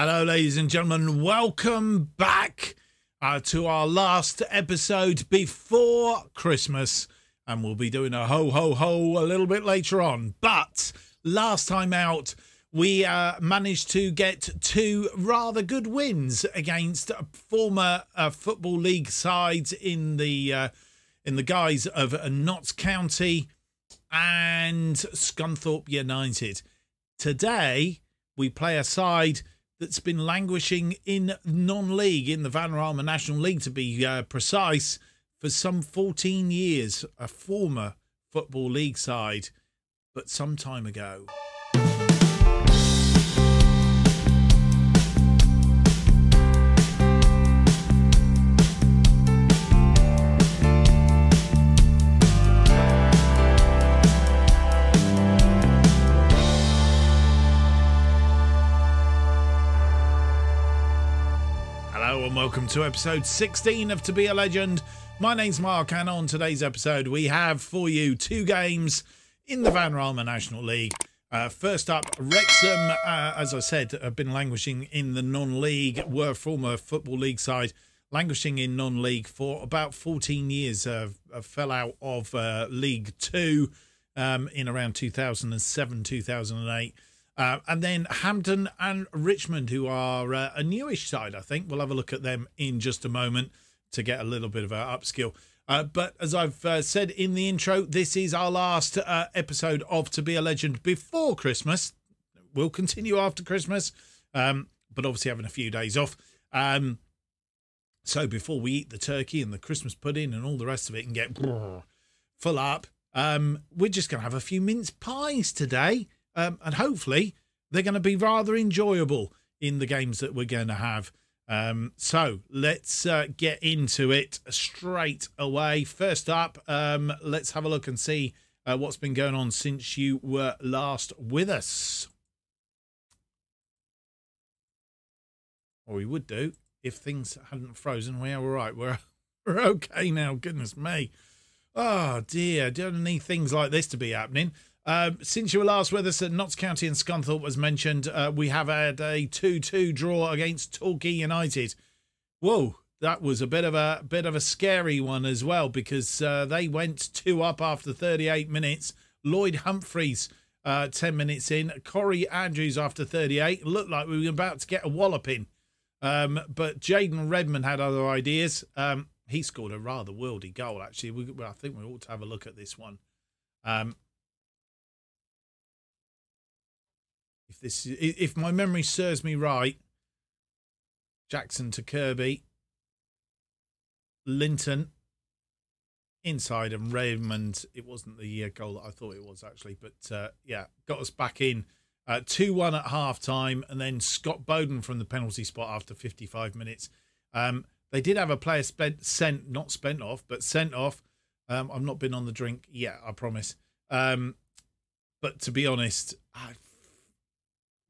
Hello, ladies and gentlemen. Welcome back to our last episode before Christmas. And we'll be doing a ho, ho, ho a little bit later on. But last time out, we managed to get two rather good wins against former Football League sides in the guise of Notts County and Scunthorpe United. Today, we play a side that's been languishing in non-league, in the Vanarama National League, to be precise, for some 14 years, a former Football League side, but some time ago. And welcome to episode 16 of To Be A Legend. My name's Mark, and on today's episode we have for you two games in the Vanarama National League. First up, Wrexham, as I said, have been languishing in the non-league, were former Football League side, languishing in non-league for about 14 years, fell out of League 2 in around 2007, 2008. And then Hampton and Richmond, who are a newish side, I think. We'll have a look at them in just a moment to get a little bit of an upskill. But as I've said in the intro, this is our last episode of To Be A Legend before Christmas. We'll continue after Christmas, but obviously having a few days off. So before we eat the turkey and the Christmas pudding and all the rest of it and get full up, we're just going to have a few mince pies today. And hopefully they're going to be rather enjoyable in the games that we're going to have. So let's get into it straight away. First up, let's have a look and see what's been going on since you were last with us. Or we would do if things hadn't frozen. We are all right. We're okay now. Goodness me. Oh, dear. Don't need things like this to be happening. Since you were last with us at Notts County and Scunthorpe, was mentioned, we have had a 2-2 draw against Torquay United. Whoa, that was a bit of a scary one as well, because they went 2 up after 38 minutes. Lloyd Humphreys, 10 minutes in. Corey Andrews after 38. Looked like we were about to get a walloping. But Jadon Redmond had other ideas. He scored a rather worldy goal, actually. I think we ought to have a look at this one. If my memory serves me right, Jackson to Kirby, Linton inside, and Raymond. It wasn't the goal that I thought it was, actually, but yeah, got us back in 2-1 at half time, and then Scott Bowden from the penalty spot after 55 minutes. They did have a player sent off. I've not been on the drink yet, I promise. But to be honest,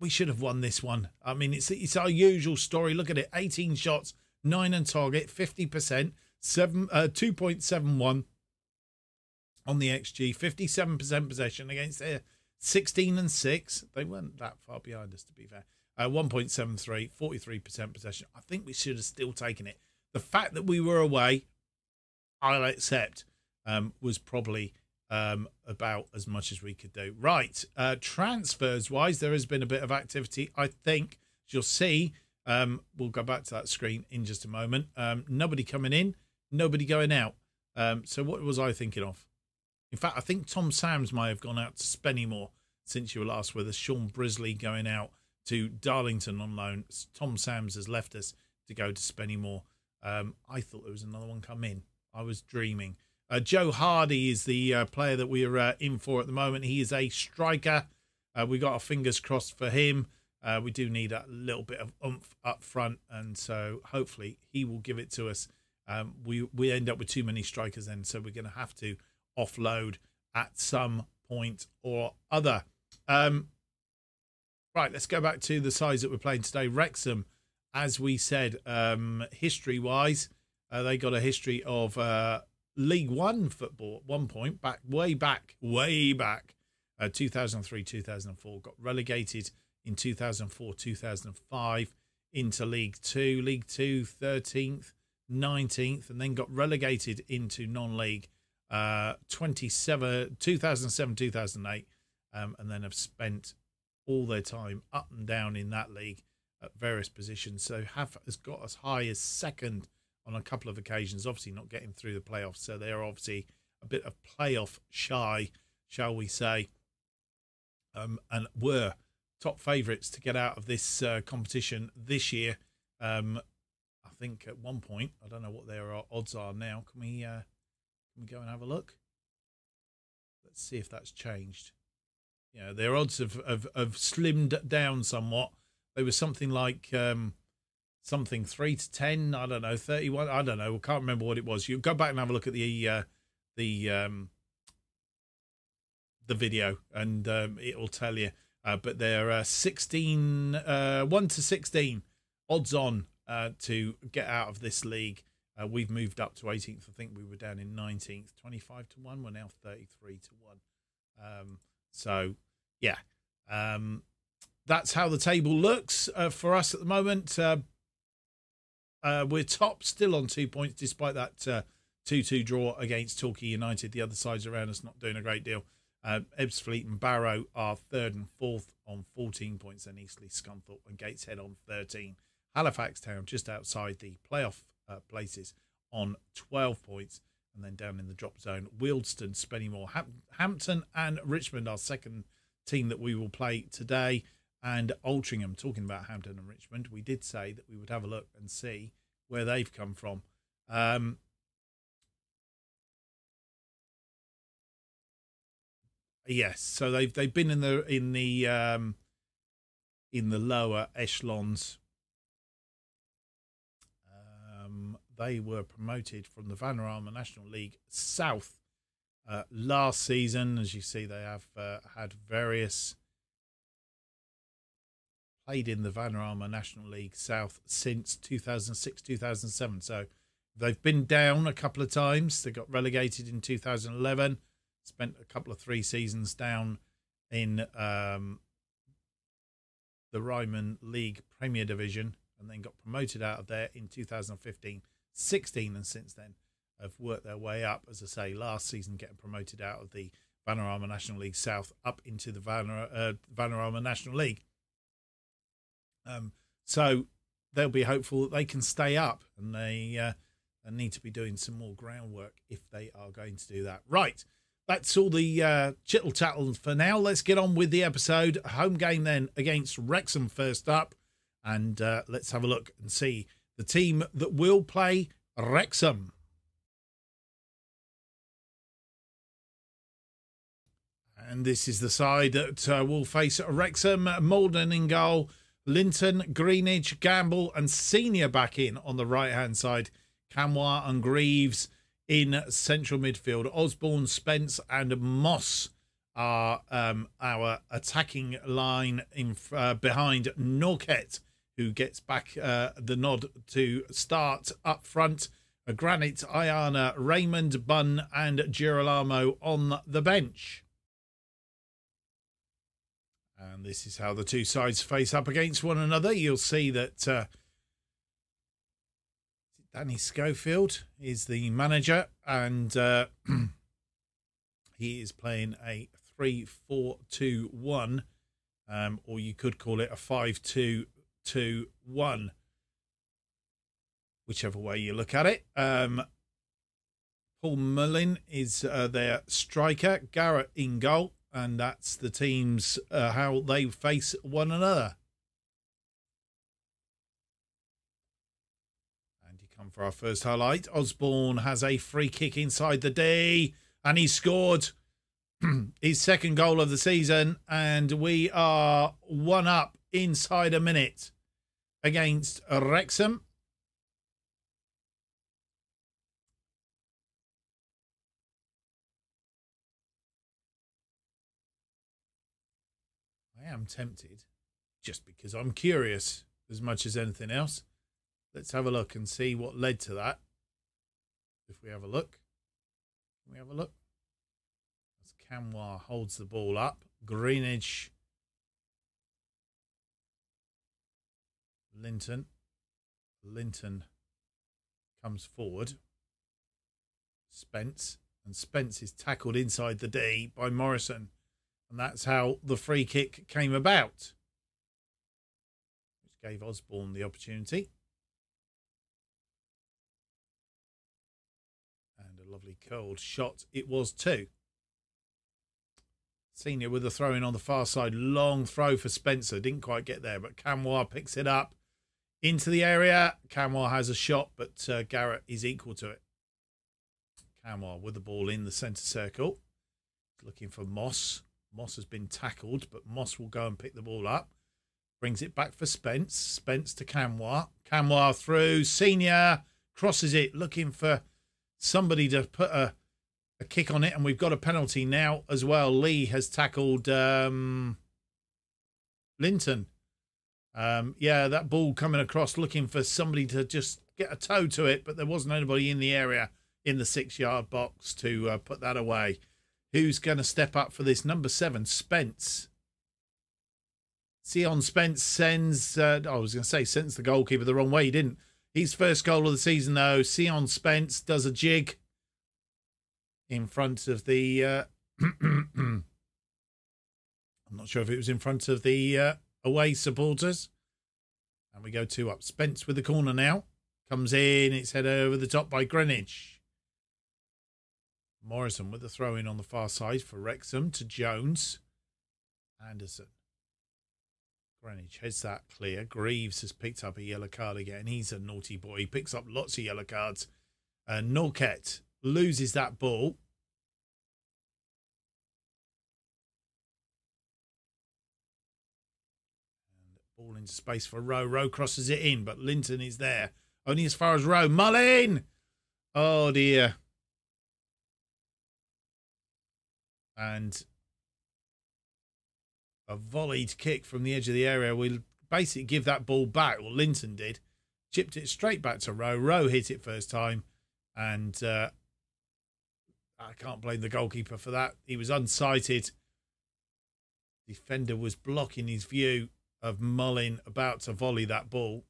we should have won this one. I mean, it's our usual story. Look at it. 18 shots, 9 on target, 50%, 2.71 on the XG, 57% possession against their 16 and 6. They weren't that far behind us, to be fair. 1.73, 43% possession. I think we should have still taken it. The fact that we were away, I'll accept, was probably about as much as we could do. Right, transfers wise, there has been a bit of activity, I think, as you'll see. We'll go back to that screen in just a moment. Nobody coming in, nobody going out. So what was I thinking of? In fact, I think Tom Samms may have gone out to Spennymoor since you were last with us. Sean Brisley going out to Darlington on loan. Tom Samms has left us to go to Spennymoor. I thought there was another one come in. I was dreaming. Joe Hardy is the player that we're in for at the moment. He is a striker. We got our fingers crossed for him. We do need a little bit of oomph up front, and so hopefully he will give it to us. We end up with too many strikers then, so we're going to have to offload at some point or other. Right, let's go back to the sides that we're playing today. Wrexham, as we said, history-wise, they got a history of League One football at one point, back, 2003, 2004, got relegated in 2004-2005 into League Two. League Two, 13th, 19th, and then got relegated into non-league 2007-2008, and then have spent all their time up and down in that league at various positions. So Haff has got as high as second on a couple of occasions, obviously not getting through the playoffs. So they're obviously a bit of playoff shy, shall we say, and were top favourites to get out of this competition this year. I think at one point, I don't know what their odds are now. Can we go and have a look? Let's see if that's changed. You know, their odds have slimmed down somewhat. They were something like something 3 to 10. I don't know, 31. I don't know. I can't remember what it was. You go back and have a look at the video, and it will tell you. But they're 1 to 16 odds on to get out of this league. We've moved up to 18th. I think we were down in 19th. 25 to 1. We're now 33 to 1. So yeah, that's how the table looks for us at the moment. We're top, still on 2 points, despite that 2-2 draw against Torquay United. The other sides around us not doing a great deal. Ebbsfleet and Barrow are third and fourth on 14 points, and Eastleigh, Scunthorpe and Gateshead on 13. Halifax Town just outside the playoff places on 12 points, and then down in the drop zone, Wealdstone, Spennymoor, Hampton and Richmond, our second team that we will play today, and Altrincham. Talking about Hampton and Richmond, we did say that we would have a look and see where they've come from. Yes, so they've been in the lower echelons. They were promoted from the Vanarama National League South last season. As you see, they have had various played in the Vanarama National League South since 2006-2007. So they've been down a couple of times. They got relegated in 2011. Spent a couple of three seasons down in the Ryman League Premier Division, and then got promoted out of there in 2015-16, and since then have worked their way up, as I say, last season getting promoted out of the Vanarama National League South up into the Vanarama National League. So they'll be hopeful that they can stay up, and they need to be doing some more groundwork if they are going to do that. Right. That's all the chittle-tattle for now. Let's get on with the episode. Home game then against Wrexham first up. And let's have a look and see the team that will play Wrexham. And this is the side that will face Wrexham. Molden in goal. Linton, Greenwich, Gamble and Senior back in on the right-hand side. Kamwa and Greaves in central midfield. Osborne, Spence and Moss are our attacking line in behind Norquette, who gets back the nod to start up front. Granite, Ayana, Raymond, Bunn and Girolamo on the bench. And this is how the two sides face up against one another. You'll see that Danny Schofield is the manager, and he is playing a 3-4-2-1, or you could call it a 5-2-2-1, whichever way you look at it. Paul Mullin is their striker, Garrett in goal, and that's the teams, how they face one another. For our first highlight, Osborne has a free kick inside the D, and he scored his second goal of the season, and we are one up inside a minute against Wrexham. I am tempted, just because I'm curious as much as anything else. Let's have a look and see what led to that. If we have a look. Can we have a look? As Kamwa holds the ball up. Greenwich Linton. Linton comes forward. Spence. And Spence is tackled inside the D by Morrison. And that's how the free kick came about, which gave Osborne the opportunity. And a lovely curled shot. It was too. Senior with a throw in on the far side. Long throw for Spencer. Didn't quite get there, but Kamwa picks it up into the area. Kamwa has a shot, but Garrett is equal to it. Kamwa with the ball in the centre circle. Looking for Moss. Moss has been tackled, but Moss will go and pick the ball up. Brings it back for Spence. Spence to Kamwa. Kamwa through. Senior crosses it, looking for somebody to put a kick on it, and we've got a penalty now as well. Lee has tackled Linton. Yeah, that ball coming across, looking for somebody to just get a toe to it, but there wasn't anybody in the area in the 6-yard box to put that away. Who's going to step up for this? Number 7, Spence. Cian Spence sends, sends the goalkeeper the wrong way. He didn't. His first goal of the season, though. Cian Spence does a jig in front of the, I'm not sure if it was in front of the away supporters. And we go 2 up. Spence with the corner now. Comes in. It's headed over the top by Greenwich. Morrison with the throw in on the far side for Wrexham to Jones. Anderson. Greenwich heads that clear. Greaves has picked up a yellow card again. He's a naughty boy. He picks up lots of yellow cards. Norquette loses that ball. And ball into space for Rowe. Rowe crosses it in, but Linton is there. Only as far as Rowe. Mullin! Oh, dear. And a volleyed kick from the edge of the area. We'll basically give that ball back. Well, Linton did. Chipped it straight back to Rowe. Rowe hit it first time. And I can't blame the goalkeeper for that. He was unsighted. Defender was blocking his view of Mullin about to volley that ball.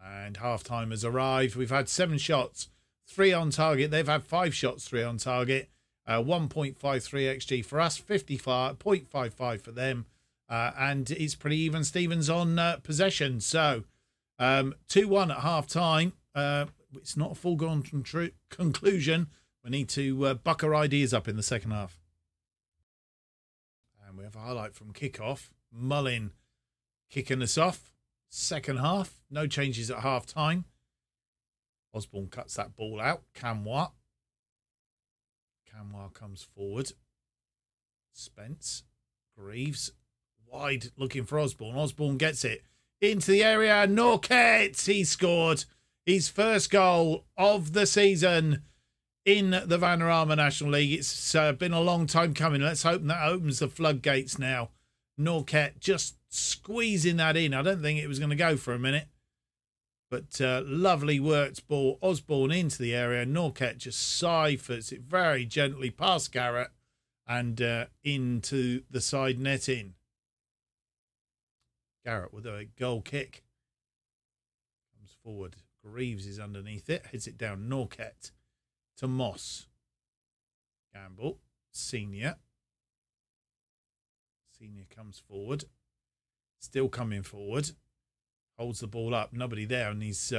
And half-time has arrived. We've had 7 shots, 3 on target. They've had 5 shots, 3 on target. 1.53 XG for us, 0.55 for them. And it's pretty even, Stevens, on possession. So 2-1 at half-time. It's not a foregone conclusion. We need to buck our ideas up in the second half. And we have a highlight from kickoff. Mullin kicking us off. Second half. No changes at half time. Osborne cuts that ball out. Kamwa. Kamwa comes forward. Spence. Greaves. Wide looking for Osborne. Osborne gets it. Into the area. Norquette. He scored his first goal of the season in the Vanarama National League. It's been a long time coming. Let's hope that opens the floodgates now. Norquette just squeezing that in. I don't think it was going to go for a minute. But lovely worked ball. Osborne into the area. Norquette just ciphers it very gently past Garrett and into the side netting. Garrett with a goal kick. Comes forward. Greaves is underneath it. Heads it down. Norquette to Moss. Gamble. Senior. Senior comes forward. Still coming forward. Holds the ball up. Nobody there. And he's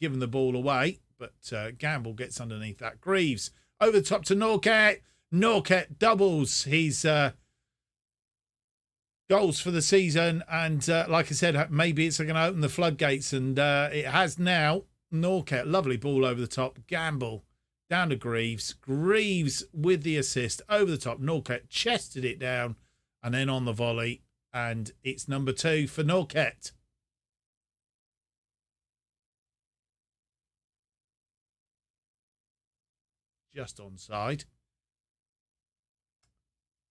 given the ball away. But Gamble gets underneath that. Greaves over the top to Norquette. Norquette doubles his goals for the season, and like I said, maybe it's going to open the floodgates, and it has now. Norquette, lovely ball over the top. Gamble down to Greaves. Greaves with the assist over the top. Norquette chested it down and then on the volley, and it's number 2 for Norquette. Just onside.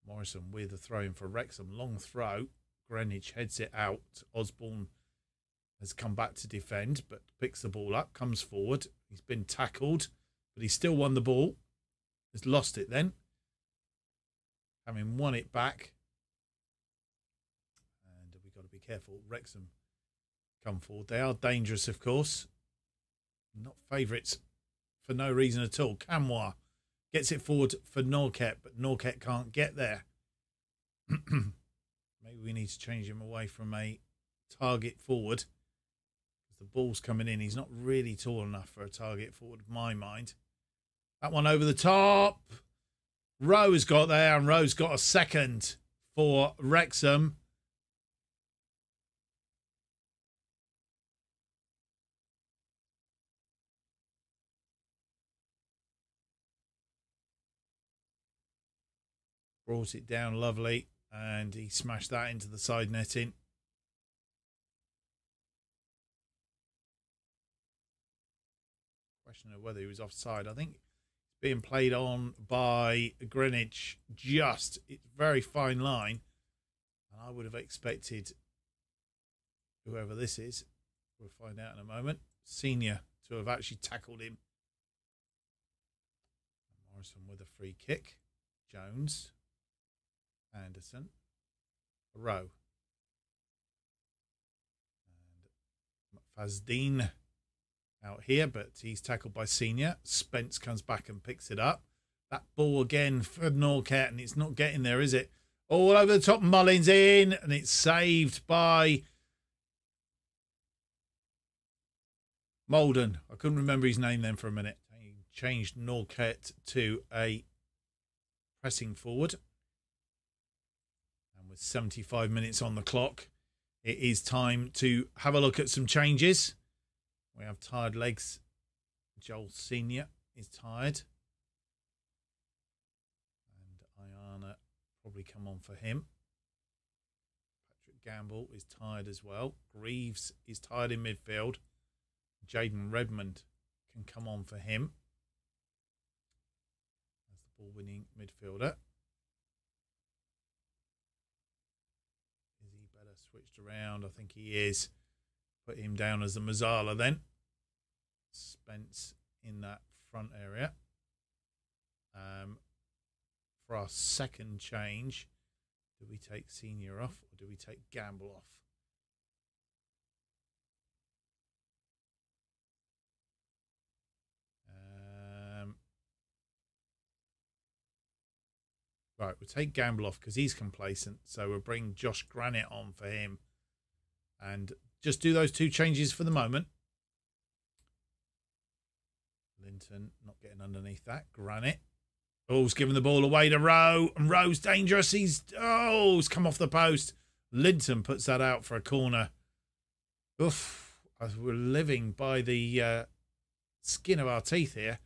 Morrison with a throw in for Wrexham. Long throw. Greenwich heads it out. Osborne has come back to defend, but picks the ball up, comes forward. He's been tackled, but he's still won the ball. Has lost it then. Having won it back. And we've got to be careful. Wrexham come forward. They are dangerous, of course. Not favourites for no reason at all. Kamwa gets it forward for Norquette, but Norquette can't get there. Maybe we need to change him away from a target forward. The ball's coming in. He's not really tall enough for a target forward, in my mind. That one over the top. Rowe's got there, and Rowe's got a second for Wrexham. Brought it down lovely, and he smashed that into the side netting. Question of whether he was offside. I think it's being played on by Greenwich. Just, it's very fine line, and I would have expected whoever this is, we'll find out in a moment, Senior to have actually tackled him. Morrison with a free kick. Jones. Anderson. Rowe. And Fazdeen out here, but he's tackled by Senior. Spence comes back and picks it up. That ball again for Norquette, and it's not getting there, is it? All over the top, Mullins in, and it's saved by Molden. I couldn't remember his name then for a minute. He changed Norquette to a pressing forward. And with 75 minutes on the clock, it is time to have a look at some changes. We have tired legs. Joel Senior is tired. And Ayana probably come on for him. Patrick Gamble is tired as well. Greaves is tired in midfield. Jadon Redmond can come on for him as the ball-winning midfielder. Is he better switched around? I think he is. Put him down as the Mazzala then. Spence in that front area. For our second change, do we take Senior off or do we take Gamble off? Right, we'll take Gamble off because he's complacent. So we'll bring Josh Granite on for him. And just do those two changes for the moment. Linton not getting underneath that. Granite. Oh, he's giving the ball away to Rowe. And Rowe's dangerous. He's come off the post. Linton puts that out for a corner. Oof. We're living by the skin of our teeth here.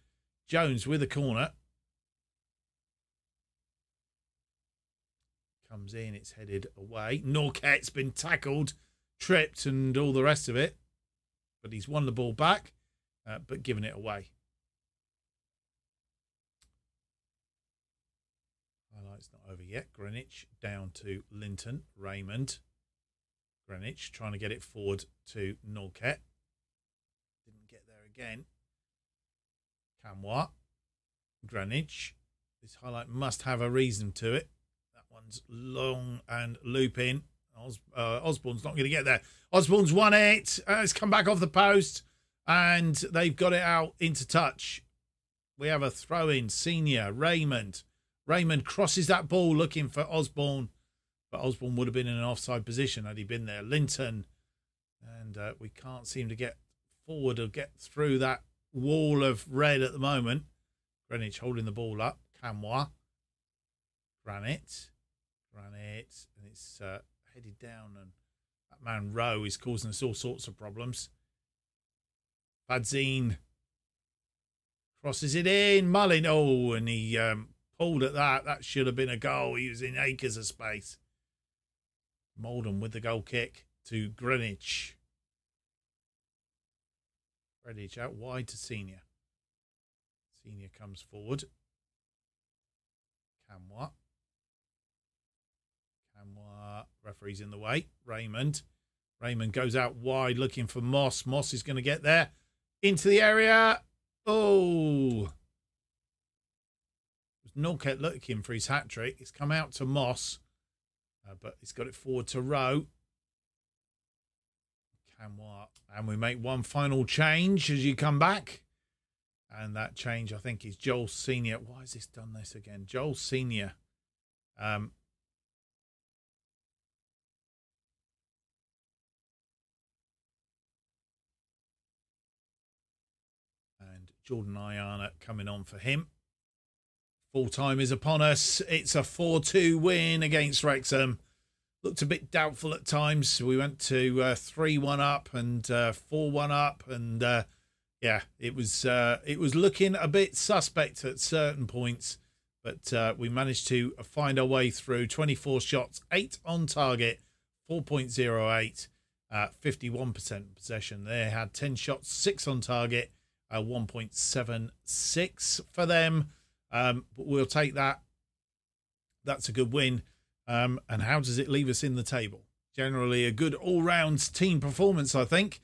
Jones with a corner. Comes in. It's headed away. Norquette's been tackled, tripped and all the rest of it, but he's won the ball back, but given it away. Highlight's not over yet. Greenwich down to Linton. Raymond. Greenwich trying to get it forward to Norquette. Didn't get there again. Kamwa. Greenwich. This highlight must have a reason to it. That one's long and looping. Osborne's not going to get there. Osborne's won it. It's come back off the post, and they've got it out into touch. We have a throw-in. Senior. Raymond. Raymond crosses that ball looking for Osborne, but Osborne would have been in an offside position had he been there. Linton, and we can't seem to get forward or get through that wall of red at the moment. Greenwich holding the ball up. Kamwa. Granite. Granite, and it's headed down, and that man Rowe is causing us all sorts of problems. Fadzine crosses it in. Mullin, oh, and he pulled at that. That should have been a goal. He was in acres of space. Molden with the goal kick to Greenwich. Greenwich out wide to Senior. Senior comes forward. Kamwa. Referee's in the way. Raymond. Raymond goes out wide looking for Moss. Moss is going to get there. Into the area. Oh. Norquette looking for his hat-trick. It's come out to Moss. But he's got it forward to Rowe. Kamwa. And we make one final change as you come back. And that change, I think, is Joel Senior. Why has this done this again? Joel Senior. And Jordan Ayana coming on for him. Full time is upon us. It's a 4-2 win against Wrexham. Looked a bit doubtful at times. We went to 3-1 up and 4-1 up, and yeah, it was looking a bit suspect at certain points, but we managed to find our way through. 24 shots, 8 on target, 4.08, 51% possession. They had 10 shots, 6 on target, 1.76 for them. But we'll take that. That's a good win. And how does it leave us in the table? Generally a good all-round team performance, I think,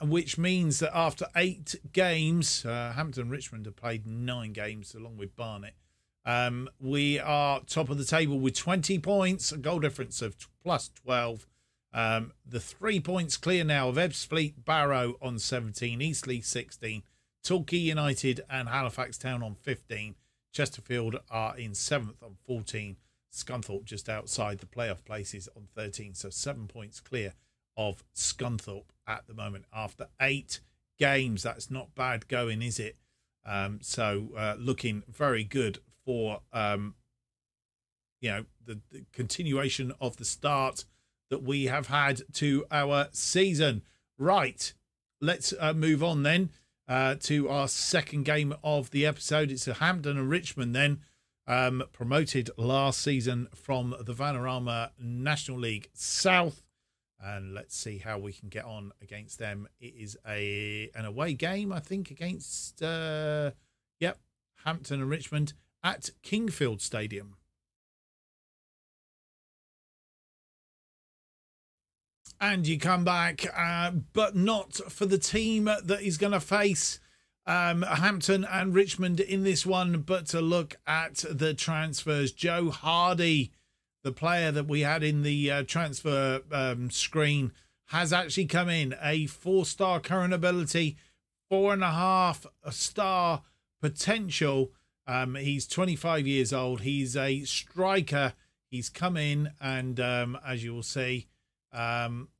which means that after 8 games, Hampton and Richmond have played 9 games along with Barnet. We are top of the table with 20 points, a goal difference of plus 12. The 3 points clear now of Ebbsfleet, Barrow on 17, Eastleigh 16, Torquay United and Halifax Town on 15. Chesterfield are in 7th on 14. Scunthorpe just outside the playoff places on 13, so 7 points clear of Scunthorpe at the moment after 8 games. That's not bad going, is it? So looking very good for you know, the continuation of the start that we have had to our season. Right, let's move on then to our second game of the episode. It's Hampton and Richmond then. Promoted last season from the Vanarama National League South, and let's see how we can get on against them. It is an away game, I think, against yep, Hampton and Richmond at Kingfield Stadium. And you come back, but not for the team that is going to face Hampton and Richmond in this one, but to look at the transfers. Joe Hardy, the player that we had in the transfer screen, has actually come in. A 4-star current ability, 4.5-star potential. He's 25 years old. He's a striker. He's come in, and as you will see,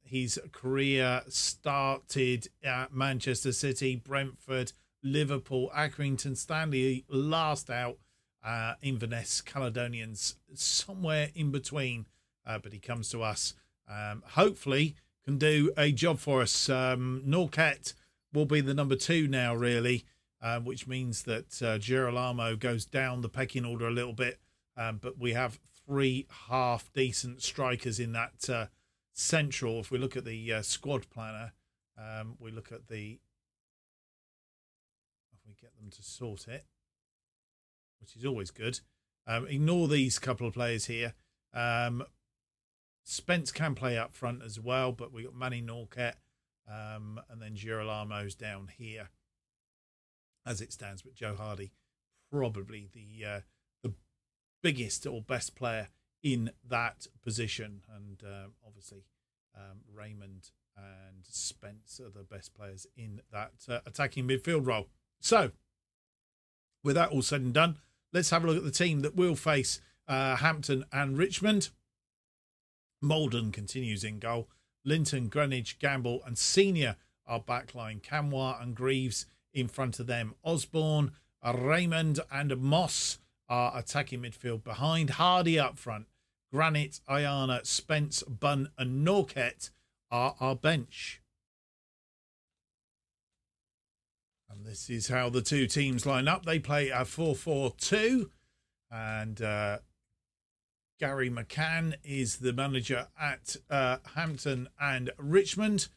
his career started at Manchester City, Brentford, Liverpool, Accrington Stanley, last out, Inverness, Caledonians, somewhere in between, but he comes to us. Hopefully can do a job for us. Norquette will be the number 2 now, really, which means that Girolamo goes down the pecking order a little bit, but we have 3 half-decent strikers in that central. If we look at the squad planner, we look at the... if we get them to sort it, which is always good. Ignore these couple of players here. Spence can play up front as well, but we got Manny Norquette, and then Girolamo's down here as it stands. But Joe Hardy, probably the biggest or best player in that position, and obviously Raymond and Spence are the best players in that attacking midfield role. So with that all said and done, let's have a look at the team that will face Hampton and Richmond. Molden continues in goal. Linton, Greenwich, Gamble and Senior are backline. Kamwa and Greaves in front of them. Osborne, Raymond and Moss are attacking midfield behind. Hardy up front. Granite, Ayana, Spence, Bunn and Norquette are our bench. And this is how the 2 teams line up. They play a 4-4-2, and Gary McCann is the manager at Hampton and Richmond.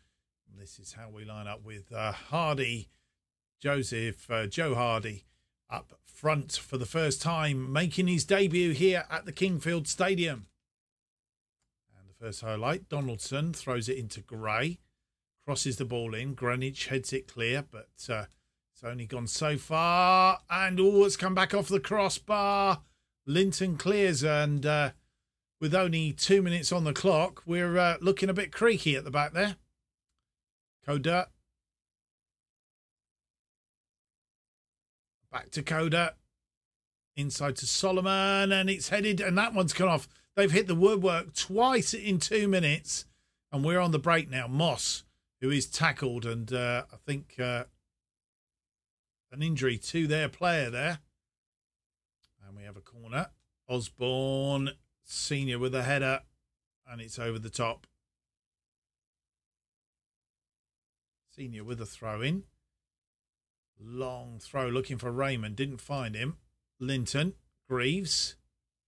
And this is how we line up with Hardy, Joe Hardy up front for the first time, making his debut here at the Kingfield Stadium. And the first highlight, Donaldson throws it into Gray, crosses the ball in. Greenwich heads it clear, but it's only gone so far. And oh, it's come back off the crossbar. Linton clears, and with only 2 minutes on the clock, we're looking a bit creaky at the back there. Coda. Back to Coda. Inside to Solomon, and it's headed, and that one's gone off. They've hit the woodwork twice in 2 minutes, and we're on the break now. Moss, who is tackled, and I think an injury to their player there. And we have a corner. Osborne, Senior with a header, and it's over the top. Senior with a throw-in. Long throw looking for Raymond. Didn't find him. Linton, Greaves,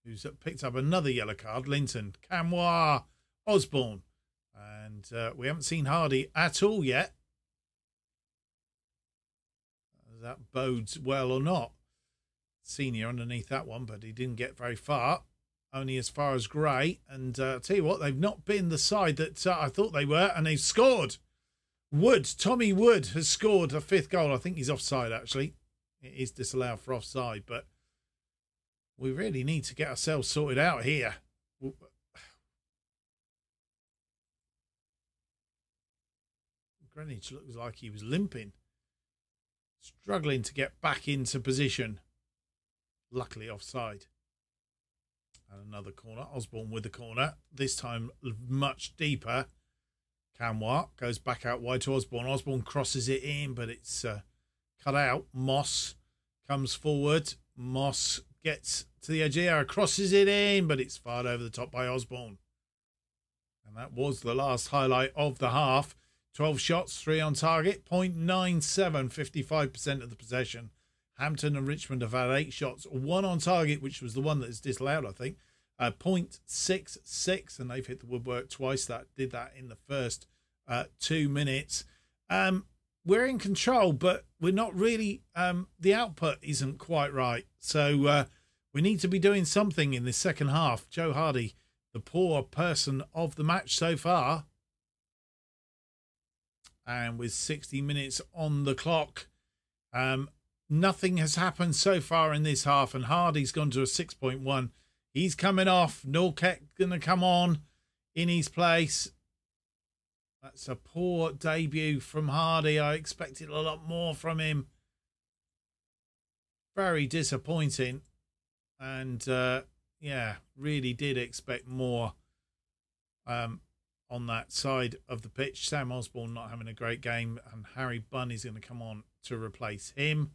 who's picked up another yellow card. Linton, Kamwa, Osborne. And we haven't seen Hardy at all yet. That bodes well or not. Senior underneath that one, but he didn't get very far. Only as far as Gray. And I'll tell you what, they've not been the side that I thought they were, and they've scored. Wood, Tommy Wood has scored a fifth goal. I think he's offside, actually. It is disallowed for offside, but we really need to get ourselves sorted out here. Greenwich looks like he was limping. Struggling to get back into position. Luckily offside. And another corner. Osborne with the corner. This time much deeper. Kamwa goes back out wide to Osborne. Osborne crosses it in, but it's cut out. Moss comes forward. Moss gets to the edge here. Crosses it in, but it's fired over the top by Osborne. And that was the last highlight of the half. 12 shots, 3 on target, 0.97, 55% of the possession. Hampton and Richmond have had 8 shots, 1 on target, which was the one that is disallowed, I think. 0.66, and they've hit the woodwork twice. That did that in the first 2 minutes. We're in control, but we're not really, the output isn't quite right. So we need to be doing something in this second half. Joe Hardy, the poor person of the match so far. And with 60 minutes on the clock, nothing has happened so far in this half. And Hardy's gone to a 6.1. He's coming off. Norquette going to come on in his place. That's a poor debut from Hardy. I expected a lot more from him. Very disappointing. And, yeah, really did expect more. On that side of the pitch, Sam Osborne not having a great game, and Harry Bunn is going to come on to replace him.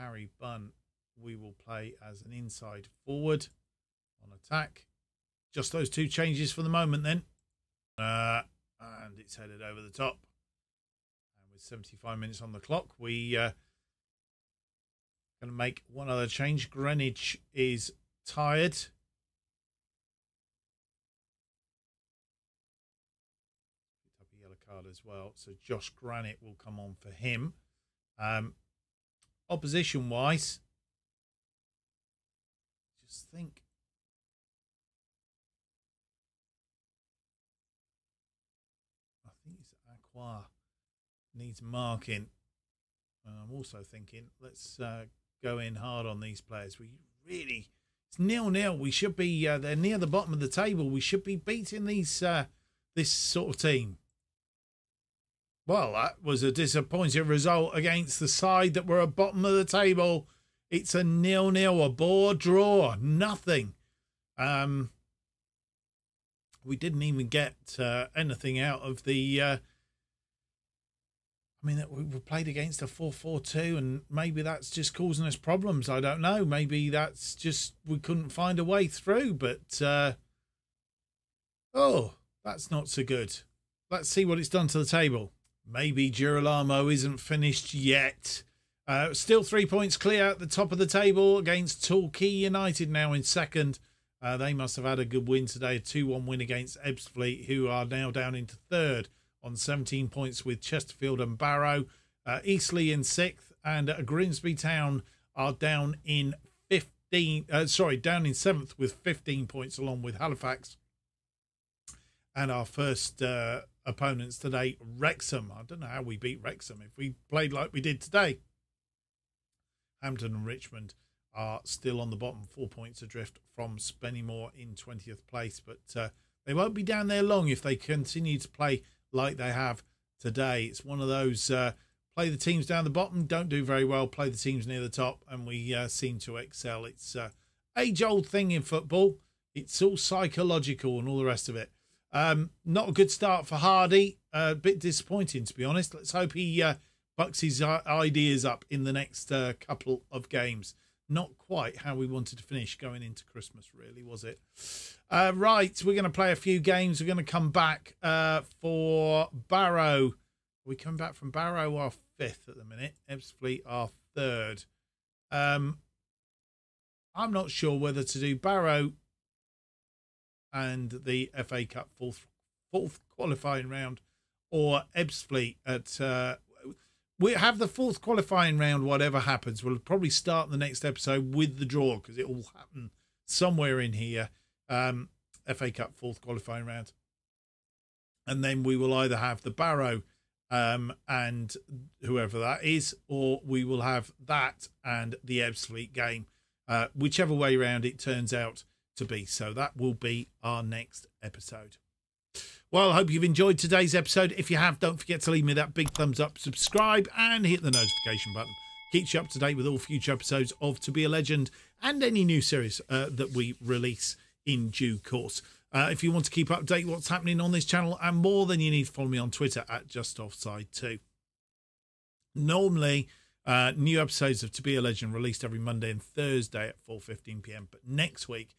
Harry Bunn, we will play as an inside forward on attack. Just those two changes for the moment then. And it's headed over the top. And with 75 minutes on the clock, we going to make one other change. Greenwich is tired. As well, so Josh Granite will come on for him. Opposition wise, just think it's Aqua needs marking. I'm also thinking let's go in hard on these players. We really, it's 0-0. We should be they're near the bottom of the table. We should be beating these this sort of team. Well, that was a disappointing result against the side that were at bottom of the table. It's a 0-0, a bore draw, nothing. We didn't even get anything out of the... I mean, we played against a 4-4-2, and maybe that's just causing us problems. I don't know. Maybe that's just we couldn't find a way through, but... oh, that's not so good. Let's see what it's done to the table. Maybe Girolamo isn't finished yet. Still 3 points clear at the top of the table against Torquay United now in second. They must have had a good win today, a 2-1 win against Ebbsfleet, who are now down into third on 17 points with Chesterfield and Barrow. Eastleigh in sixth, and Grimsby Town are down in 7th with 15 points, along with Halifax. And our first... opponents today, Wrexham. I don't know how we beat Wrexham if we played like we did today. Hampton and Richmond are still on the bottom, 4 points adrift from Spennymoor in 20th place, but they won't be down there long if they continue to play like they have today. It's one of those play the teams down the bottom, don't do very well, play the teams near the top, and we seem to excel. It's an age-old thing in football. It's all psychological and all the rest of it. Not a good start for Hardy. A bit disappointing, to be honest. Let's hope he bucks his ideas up in the next couple of games. Not quite how we wanted to finish going into Christmas, really, was it? Right, we're going to play a few games. We're going to come back for Barrow. We come back from Barrow, our fifth at the minute. Ebbsfleet, our third. I'm not sure whether to do Barrow and the FA Cup fourth qualifying round or Ebbsfleet at... we have the fourth qualifying round, whatever happens. We'll probably start the next episode with the draw because it will happen somewhere in here. FA Cup fourth qualifying round. And then we will either have the Barrow and whoever that is, or we will have that and the Ebbsfleet game, whichever way round it turns out to be. So that will be our next episode. Well, I hope you've enjoyed today's episode. If you have, don't forget to leave me that big thumbs up, subscribe, and hit the notification button. Keeps you up to date with all future episodes of To Be A Legend and any new series that we release in due course. If you want to keep up to date what's happening on this channel and more, then you need to follow me on Twitter at JustOffside2. Normally, new episodes of To Be A Legend released every Monday and Thursday at 4:15 p.m. But next week,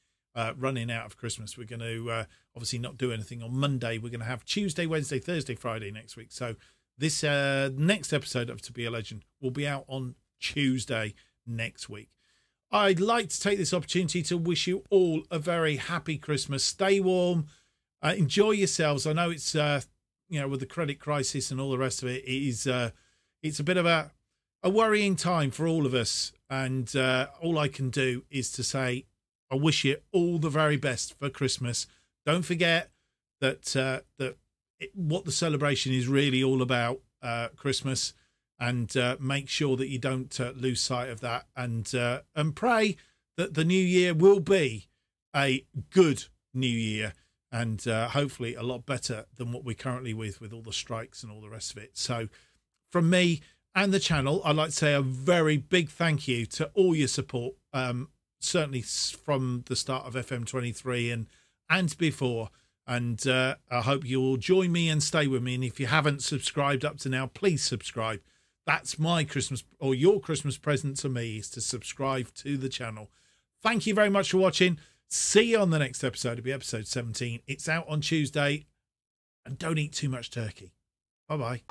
running out of Christmas, we're going to obviously not do anything on Monday. We're going to have Tuesday, Wednesday, Thursday, Friday next week. So this next episode of To Be A Legend will be out on Tuesday next week. I'd like to take this opportunity to wish you all a very happy Christmas. Stay warm. Enjoy yourselves. I know it's, you know, with the credit crisis and all the rest of it, it is, it's a bit of a worrying time for all of us. And all I can do is to say, I wish you all the very best for Christmas. Don't forget that what the celebration is really all about, Christmas, and make sure that you don't lose sight of that, and pray that the new year will be a good new year, and hopefully a lot better than what we're currently with all the strikes and all the rest of it. So from me and the channel, I'd like to say a very big thank you to all your support, certainly from the start of FM23 and before, and I hope you'll join me and stay with me. And if you haven't subscribed up to now, please subscribe. That's my Christmas, or your Christmas present to me, is to subscribe to the channel. Thank you very much for watching. See you on the next episode. It'll be episode 17. It's out on Tuesday, and don't eat too much turkey. Bye bye.